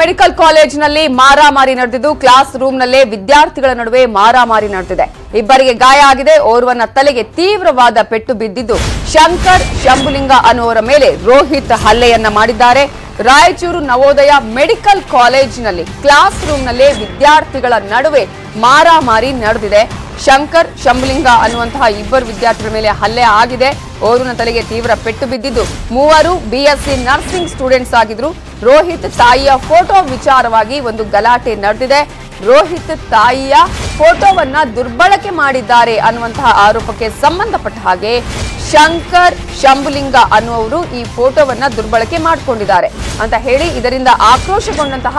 Medical ಕಾಲೇಜಿನಲ್ಲಿ ಮಾರಾಮಾರಿ ನಡೆದಿದ್ದು class ರೂಮ್ನಲ್ಲೇ ವಿದ್ಯಾರ್ಥಿಗಳ ನಡುವೆ ಮಾರಾಮಾರಿ ನಡೆದಿದೆ. ಇಬ್ಬರಿಗೆ ಗಾಯ ಆಗಿದೆ. ಓರ್ವನ ತಲೆಗೆ ತೀವ್ರವಾದ ಪೆಟ್ಟು ಬಿದ್ದಿದ್ದು ಶಂಕರ್ ಶಂಭುಲಿಂಗ ಅನ್ನುವರ ಮೇಲೆ ರೋಹಿತ್ ಹಲ್ಲೆಯನ್ನ ಮಾಡಿದ್ದಾರೆ. ರಾಯಚೂರು ನವೋದಯ ಮೆಡಿಕಲ್ ಕಾಲೇಜಿನಲ್ಲಿ ಕ್ಲಾಸ್ ರೂಮ್ನಲ್ಲೇ ವಿದ್ಯಾರ್ಥಿಗಳ ನಡುವೆ ಮಾರಾಮಾರಿ ನಡೆದಿದೆ. ಶಂಕರ್ ಶಂಭುಲಿಂಗ ಅನ್ನುವಂತಹ ಇಬ್ಬರು ವಿದ್ಯಾರ್ಥಿಗಳ ಮೇಲೆ ಹಲ್ಲೆ ಆಗಿದೆ. ಓರ್ವನ ತಲೆಗೆ ತೀವ್ರ ಪೆಟ್ಟು ಬಿದ್ದಿದ್ದು ಮೂವರು BSc ನರ್ಸಿಂಗ್ ಸ್ಟೂಡೆಂಟ್ಸ್ ಆಗಿದ್ರು. ರೋಹಿತ್ ತಾಯಿಯ ಫೋಟೋ ವಿಚಾರವಾಗಿ ಒಂದು ಗಲಾಟೆ ನಡೆದಿದೆ. ರೋಹಿತ್ ತಾಯಿಯ ಫೋಟೋವನ್ನ ದುರ್ಬಳಕೆ ಮಾಡಿದ್ದಾರೆ ಅನ್ನುವಂತಹ ಆರೋಪಕ್ಕೆ ಸಂಬಂಧಪಟ್ಟ ಹಾಗೆ ಶಂಕರ್ ಶಂಭುಲಿಂಗ ಅನ್ನುವರು ಈ ಫೋಟೋವನ್ನ ದುರ್ಬಳಕೆ ಮಾಡಿಕೊಂಡಿದ್ದಾರೆ ಅಂತ ಹೇಳಿ ಇದರಿಂದ ಆಕ್ರೋಶಗೊಂಡಂತಹ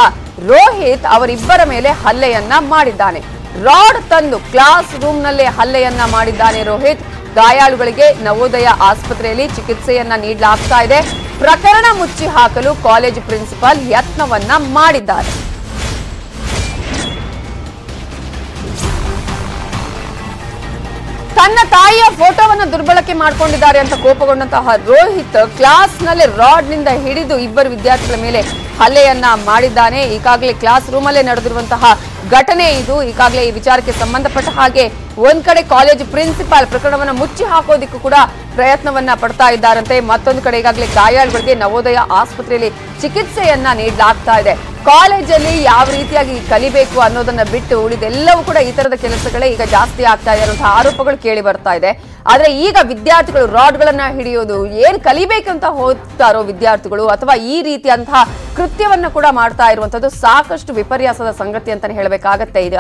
ರೋಹಿತ್ ಅವರಿಬ್ಬರ ಮೇಲೆ ಹಲ್ಲೆಯನ್ನ ಮಾಡಿದ್ದಾನೆ. ರಾಡ್ ತಂದು ಕ್ಲಾಸ್ ರೂಮ್ನಲ್ಲೇ ಹಲ್ಲೆಯನ್ನ ಮಾಡಿದ್ದಾನೆ ರೋಹಿತ್. ಗಾಯಾಳುಗಳಿಗೆ ನವೋದಯ ಆಸ್ಪತ್ರೆಯಲ್ಲಿ ಚಿಕಿತ್ಸೆಯನ್ನ ನೀಡಲಾಗ್ತಾ ಇದೆ. ಪ್ರಕರಣ ಮುಚ್ಚಿ ಹಾಕಲು ಕಾಲೇಜು ಪ್ರಿನ್ಸಿಪಾಲ್ ಯತ್ನವನ್ನ ಮಾಡಿದ್ದಾರೆ. ತನ್ನ ತಾಯಿಯ ಫೋಟೋವನ್ನು ದುರ್ಬಳಕೆ ಮಾಡಿಕೊಂಡಿದ್ದಾರೆ ಅಂತ ಕೋಪಗೊಂಡಂತಹ ರೋಹಿತ್ ಕ್ಲಾಸ್ನಲ್ಲಿ ರಾಡ್ನಿಂದ ಹಿಡಿದು ಇಬ್ಬರು ವಿದ್ಯಾರ್ಥಿಗಳ ಮೇಲೆ ಹಲ್ಲೆಯನ್ನ ಮಾಡಿದ್ದಾನೆ. ಈಗಾಗಲೇ ಕ್ಲಾಸ್ ರೂಮಲ್ಲೇ ನಡೆದಿರುವಂತಹ ಘಟನೆ ಇದು. ಈಗಾಗಲೇ ಈ ವಿಚಾರಕ್ಕೆ ಸಂಬಂಧಪಟ್ಟ ಹಾಗೆ ಒಂದ್ ಕಡೆ ಕಾಲೇಜ್ ಪ್ರಿನ್ಸಿಪಾಲ್ ಪ್ರಕರಣವನ್ನು ಮುಚ್ಚಿ ಹಾಕೋದಿಕ್ಕೂ ಕೂಡ ಪ್ರಯತ್ನವನ್ನ ಪಡ್ತಾ ಇದ್ದಾರಂತೆ. ಮತ್ತೊಂದು ಕಡೆ ಈಗಾಗಲೇ ಗಾಯಾಳುಗಳಿಗೆ ನವೋದಯ ಆಸ್ಪತ್ರೆಯಲ್ಲಿ ಚಿಕಿತ್ಸೆಯನ್ನ ನೀಡಲಾಗ್ತಾ ಇದೆ. ಕಾಲೇಜಲ್ಲಿ ಯಾವ ರೀತಿಯಾಗಿ ಕಲಿಬೇಕು ಅನ್ನೋದನ್ನ ಬಿಟ್ಟು ಉಳಿದೆಲ್ಲವೂ ಕೂಡ ಈ ತರದ ಕೆಲಸಗಳೇ ಈಗ ಜಾಸ್ತಿ ಆಗ್ತಾ ಇದೆ ಅನ್ನೋಂತಹ ಆರೋಪಗಳು ಕೇಳಿ ಬರ್ತಾ ಇದೆ. ಆದ್ರೆ ಈಗ ವಿದ್ಯಾರ್ಥಿಗಳು ರಾಡ್ಗಳನ್ನ ಹಿಡಿಯೋದು ಏನ್ ಕಲಿಬೇಕಂತ ಹೋಗ್ತಾರೋ ವಿದ್ಯಾರ್ಥಿಗಳು ಅಥವಾ ಈ ರೀತಿಯಂತಹ ಕೃತ್ಯವನ್ನ ಕೂಡ ಮಾಡ್ತಾ ಇರುವಂತದ್ದು ಸಾಕಷ್ಟು ವಿಪರ್ಯಾಸದ ಸಂಗತಿ ಅಂತಾನೆ ಹೇಳಬೇಕಾಗತ್ತೆ. ಈಗ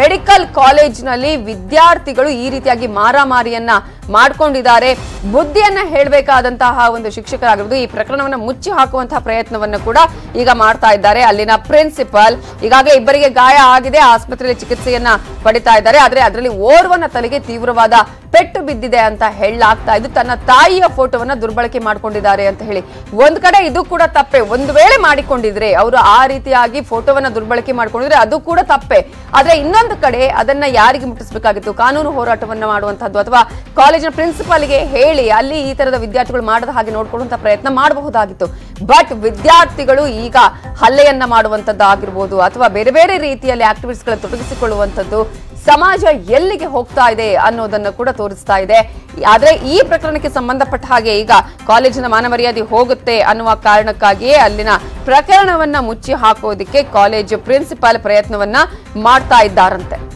ಮೆಡಿಕಲ್ ಕಾಲೇಜ್ನಲ್ಲಿ ವಿದ್ಯಾರ್ಥಿಗಳು ಈ ರೀತಿಯಾಗಿ ಮಾರಾಮಾರಿಯನ್ನ ಮಾಡ್ಕೊಂಡಿದ್ದಾರೆ. ಬುದ್ಧಿಯನ್ನ ಹೇಳಬೇಕಾದಂತಹ ಒಂದು ಶಿಕ್ಷಕರಾಗಿರೋದು ಈ ಪ್ರಕರಣವನ್ನ ಮುಚ್ಚಿ ಹಾಕುವಂತಹ ಪ್ರಯತ್ನವನ್ನ ಕೂಡ ಈಗ ಮಾಡ್ತಾ ಇದ್ದಾರೆ ಅಲ್ಲಿನ ಪ್ರಿನ್ಸಿಪಲ್. ಈಗಾಗಲೇ ಇಬ್ಬರಿಗೆ ಗಾಯ ಆಗಿದೆ, ಆಸ್ಪತ್ರೆಯಲ್ಲಿ ಚಿಕಿತ್ಸೆಯನ್ನ ಪಡಿತಾ ಇದ್ದಾರೆ. ಆದ್ರೆ ಅದರಲ್ಲಿ ಓರ್ವನ ತಲೆಗೆ ತೀವ್ರವಾದ ಪೆಟ್ಟು ಬಿದ್ದಿದೆ ಅಂತ ಹೇಳಲಾಗ್ತಾ ಇದ್ದು ತನ್ನ ತಾಯಿಯ ಫೋಟೋವನ್ನ ದುರ್ಬಳಕೆ ಮಾಡ್ಕೊಂಡಿದ್ದಾರೆ ಅಂತ ಹೇಳಿ ಒಂದ್ ಕಡೆ ಇದು ಕೂಡ ತಪ್ಪೆ. ಒಂದು ವೇಳೆ ಮಾಡಿಕೊಂಡಿದ್ರೆ ಅವರು ಆ ರೀತಿಯಾಗಿ ಫೋಟೋವನ್ನ ದುರ್ಬಳಕೆ ಮಾಡ್ಕೊಂಡಿದ್ರೆ ಅದು ಕೂಡ ತಪ್ಪೆ. ಆದ್ರೆ ಇನ್ನೊಂದು ಕಡೆ ಅದನ್ನ ಯಾರಿಗೆ ಮುಟ್ಟಿಸಬೇಕಾಗಿತ್ತು? ಕಾನೂನು ಹೋರಾಟವನ್ನ ಮಾಡುವಂತಹದ್ದು ಅಥವಾ ಕಾಲೇಜಿನ ಪ್ರಿನ್ಸಿಪಾಲ್ಗೆ ಹೇಳಿ ಅಲ್ಲಿ ಈ ತರದ ವಿದ್ಯಾರ್ಥಿಗಳು ಮಾಡದ ಹಾಗೆ ನೋಡ್ಕೊಳ್ಳುವಂತ ಪ್ರಯತ್ನ ಮಾಡಬಹುದಾಗಿತ್ತು. ಬಟ್ ವಿದ್ಯಾರ್ಥಿಗಳು ಈಗ ಹಲ್ಲೆಯನ್ನ ಮಾಡುವಂತದ್ದು ಆಗಿರ್ಬೋದು ಅಥವಾ ಬೇರೆ ಬೇರೆ ರೀತಿಯಲ್ಲಿ ಆಕ್ಟಿವಿಟೀಸ್ ಗಳ ತೊಡಗಿಸಿಕೊಳ್ಳುವಂತದ್ದು ಸಮಾಜ ಎಲ್ಲಿಗೆ ಹೋಗ್ತಾ ಇದೆ ಅನ್ನೋದನ್ನ ಕೂಡ ತೋರಿಸ್ತಾ ಇದೆ. ಆದ್ರೆ ಈ ಪ್ರಕರಣಕ್ಕೆ ಸಂಬಂಧಪಟ್ಟ ಹಾಗೆ ಈಗ ಕಾಲೇಜಿನ ಮಾನಮರ್ಯಾದೆ ಹೋಗುತ್ತೆ ಅನ್ನುವ ಕಾರಣಕ್ಕಾಗಿಯೇ ಅಲ್ಲಿನ ಪ್ರಕರಣವನ್ನ ಮುಚ್ಚಿ ಹಾಕೋದಿಕ್ಕೆ ಕಾಲೇಜು ಪ್ರಿನ್ಸಿಪಾಲ್ ಪ್ರಯತ್ನವನ್ನ ಮಾಡ್ತಾ ಇದ್ದಾರಂತೆ.